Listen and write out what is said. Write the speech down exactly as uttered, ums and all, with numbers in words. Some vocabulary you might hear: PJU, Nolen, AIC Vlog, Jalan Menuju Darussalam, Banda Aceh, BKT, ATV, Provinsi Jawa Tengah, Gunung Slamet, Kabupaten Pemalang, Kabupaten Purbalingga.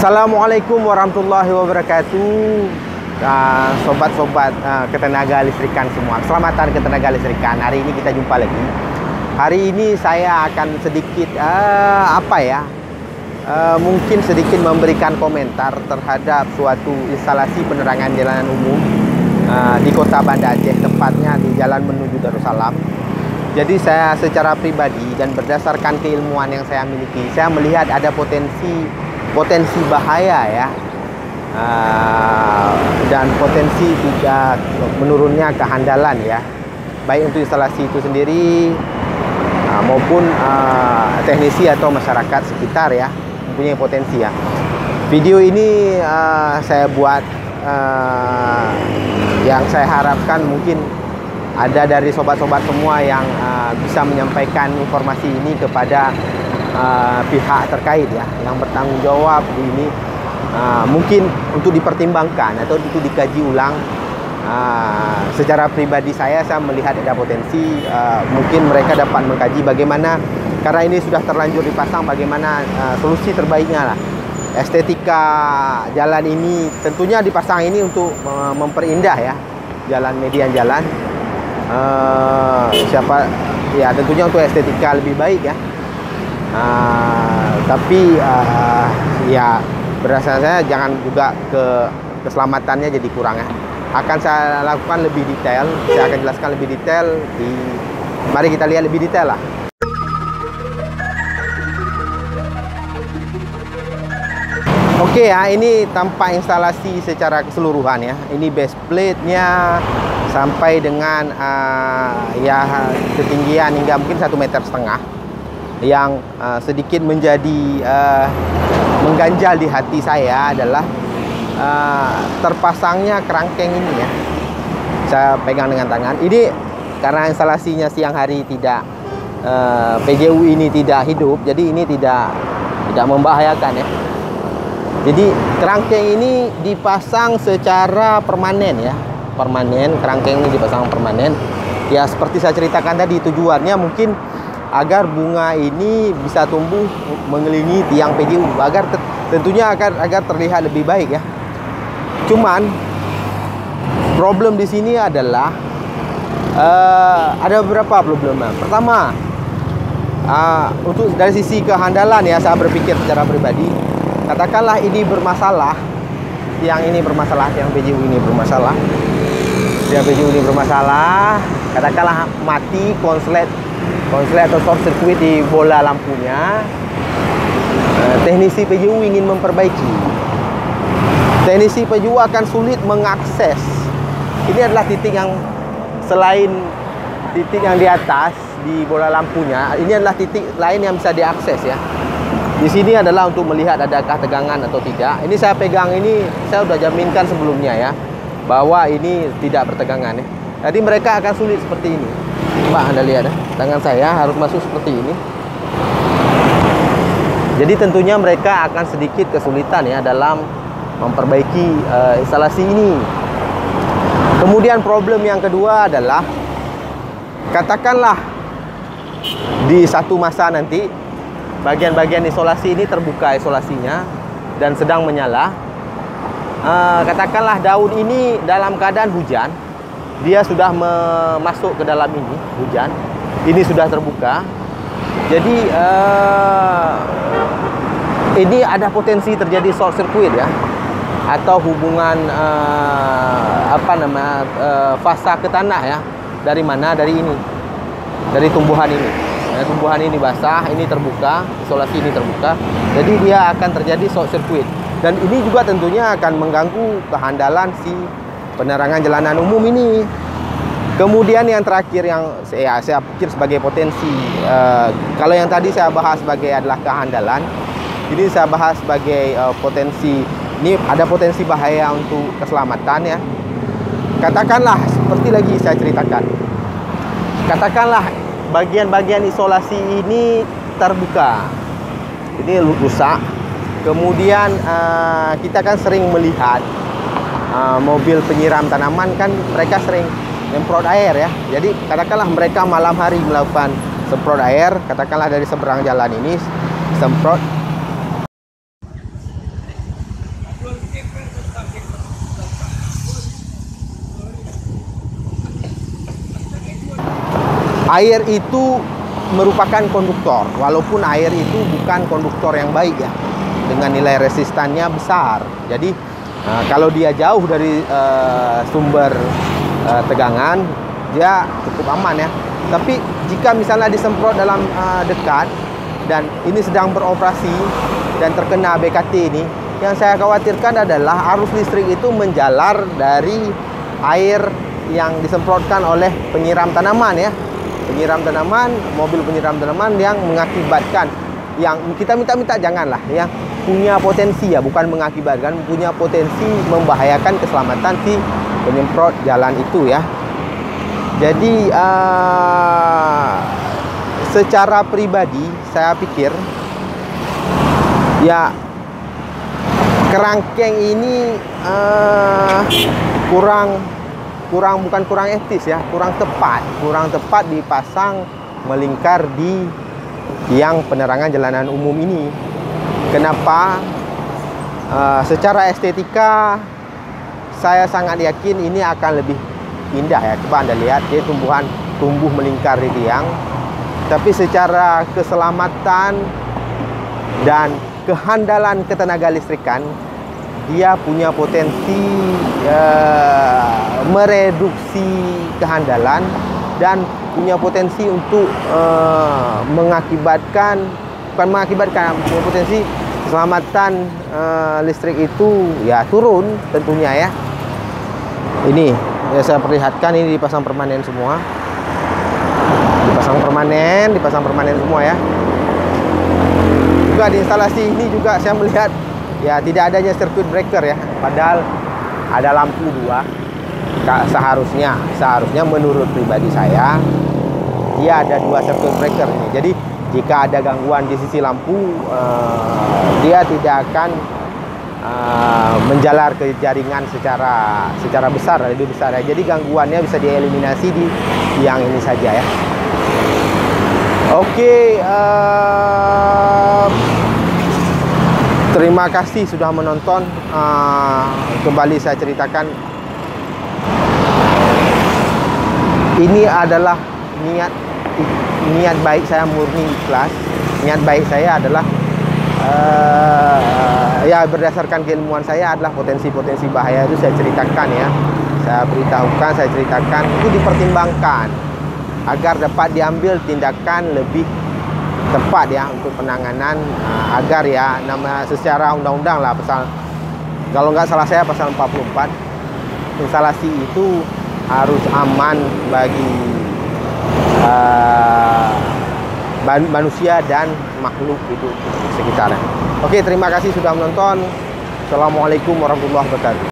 Assalamualaikum warahmatullahi wabarakatuh, sobat-sobat uh, uh, ketenaga listrikan semua. Keselamatan ketenaga listrikan. Hari ini kita jumpa lagi. Hari ini saya akan sedikit uh, apa ya? Uh, mungkin sedikit memberikan komentar terhadap suatu instalasi penerangan jalanan umum uh, di Kota Banda Aceh, tepatnya di Jalan Menuju Darussalam. Jadi saya secara pribadi dan berdasarkan keilmuan yang saya miliki, saya melihat ada potensi potensi bahaya ya uh, dan potensi tidak menurunnya kehandalan ya, baik untuk instalasi itu sendiri uh, maupun uh, teknisi atau masyarakat sekitar ya, mempunyai potensi ya. Video ini uh, saya buat uh, yang saya harapkan mungkin ada dari sobat-sobat semua yang uh, bisa menyampaikan informasi ini kepada Uh, pihak terkait ya, yang bertanggung jawab ini uh, mungkin untuk dipertimbangkan atau itu dikaji ulang. Uh, secara pribadi saya saya melihat ada potensi, uh, mungkin mereka dapat mengkaji bagaimana, karena ini sudah terlanjur dipasang, bagaimana uh, solusi terbaiknya lah. Estetika jalan ini tentunya dipasang ini untuk uh, memperindah ya jalan, median jalan. Uh, siapa ya, tentunya untuk estetika lebih baik ya. Uh, tapi uh, ya berdasarkan saya jangan juga ke keselamatannya jadi kurang ya. Akan saya lakukan lebih detail, saya akan jelaskan lebih detail di mari kita lihat lebih detail lah. Oke okay, ya, ini tampak instalasi secara keseluruhan ya. Ini base plate-nya sampai dengan uh, ya ketinggian hingga mungkin satu meter setengah. Yang uh, sedikit menjadi uh, mengganjal di hati saya adalah uh, terpasangnya kerangkeng ini ya. Saya pegang dengan tangan. Ini karena instalasinya siang hari tidak uh, P J U ini tidak hidup, jadi ini tidak tidak membahayakan ya. Jadi kerangkeng ini dipasang secara permanen ya, permanen. Kerangkeng ini dipasang permanen. Ya seperti saya ceritakan tadi, tujuannya mungkin agar bunga ini bisa tumbuh mengelilingi tiang P J U, agar tentunya agar agar terlihat lebih baik ya. Cuman problem di sini adalah uh, ada beberapa problem. Pertama, uh, untuk dari sisi kehandalan ya, saya berpikir secara pribadi, katakanlah ini bermasalah, tiang ini bermasalah, tiang P J U ini bermasalah, tiang P J U ini bermasalah, katakanlah mati konslet konslet atau short circuit di bola lampunya. Teknisi P J U ingin memperbaiki, teknisi P J U akan sulit mengakses. Ini adalah titik yang selain titik yang di atas di bola lampunya, ini adalah titik lain yang bisa diakses ya. Di sini adalah untuk melihat adakah tegangan atau tidak. Ini saya pegang ini, saya sudah jaminkan sebelumnya ya, bahwa ini tidak bertegangan ya. Jadi mereka akan sulit seperti ini. Mbak, Anda lihat ya, tangan saya harus masuk seperti ini. Jadi tentunya mereka akan sedikit kesulitan ya dalam memperbaiki uh, instalasi ini. Kemudian problem yang kedua adalah, katakanlah di satu masa nanti bagian-bagian isolasi ini terbuka isolasinya dan sedang menyala. uh, Katakanlah daun ini dalam keadaan hujan, dia sudah masuk ke dalam ini, hujan. Ini sudah terbuka. Jadi uh, ini ada potensi terjadi short circuit ya, atau hubungan uh, apa namanya uh, fasa ke tanah ya. Dari mana? Dari ini, dari tumbuhan ini. Nah, tumbuhan ini basah, ini terbuka, isolasi ini terbuka. Jadi dia akan terjadi short circuit. Dan ini juga tentunya akan mengganggu kehandalan si penerangan jalanan umum ini. Kemudian yang terakhir yang saya, saya pikir sebagai potensi, uh, kalau yang tadi saya bahas sebagai adalah kehandalan, ini saya bahas sebagai uh, potensi. Ini ada potensi bahaya untuk keselamatan ya. Katakanlah seperti lagi saya ceritakan, katakanlah bagian-bagian isolasi ini terbuka, ini rusak. Kemudian uh, kita kan sering melihat Uh, mobil penyiram tanaman kan mereka sering semprot air ya. Jadi katakanlah mereka malam hari melakukan semprot air, katakanlah dari seberang jalan ini semprot. Air itu merupakan konduktor, walaupun air itu bukan konduktor yang baik ya, dengan nilai resistannya besar. Jadi nah, kalau dia jauh dari uh, sumber uh, tegangan, dia cukup aman ya. Tapi jika misalnya disemprot dalam uh, dekat, dan ini sedang beroperasi dan terkena B K T ini, yang saya khawatirkan adalah arus listrik itu menjalar dari air yang disemprotkan oleh penyiram tanaman ya, penyiram tanaman, mobil penyiram tanaman, yang mengakibatkan, yang kita minta-minta janganlah ya, punya potensi ya, bukan mengakibatkan, punya potensi membahayakan keselamatan si penyemprot jalan itu ya. Jadi uh, secara pribadi saya pikir ya, kerangkeng ini uh, kurang kurang bukan kurang etis ya, kurang tepat, kurang tepat dipasang melingkar di tiang penerangan jalanan umum ini. Kenapa? Uh, secara estetika saya sangat yakin ini akan lebih indah ya. Coba Anda lihat, dia tumbuhan tumbuh melingkar di tiang. Tapi secara keselamatan dan kehandalan ketenaga listrikan, dia punya potensi uh, mereduksi kehandalan dan punya potensi untuk uh, mengakibatkan, bukan mengakibatkan, punya potensi keselamatan uh, listrik itu ya turun tentunya ya. Ini ya, saya perlihatkan ini dipasang permanen semua, dipasang permanen, dipasang permanen semua ya. Juga di instalasi ini juga saya melihat ya, tidak adanya circuit breaker ya, padahal ada lampu dua. Seharusnya, seharusnya menurut pribadi saya, dia ada dua circuit breaker ini. Jadi jika ada gangguan di sisi lampu, uh, dia tidak akan uh, menjalar ke jaringan secara secara besar, lebih besar ya. Jadi gangguannya bisa dieliminasi di tiang ini saja ya. Oke. Okay, uh, terima kasih sudah menonton. Uh, kembali saya ceritakan, ini adalah niat niat baik saya, murni ikhlas. Niat baik saya adalah uh, ya, berdasarkan keilmuan saya adalah potensi-potensi bahaya itu saya ceritakan ya, saya beritahukan, saya ceritakan itu dipertimbangkan agar dapat diambil tindakan lebih tepat ya untuk penanganan, uh, agar ya, nama secara undang-undang lah, pasal, kalau nggak salah saya pasal empat puluh empat, instalasi itu harus aman bagi uh, manusia dan makhluk hidup sekitarnya. Oke, terima kasih sudah menonton. Assalamualaikum warahmatullahi wabarakatuh.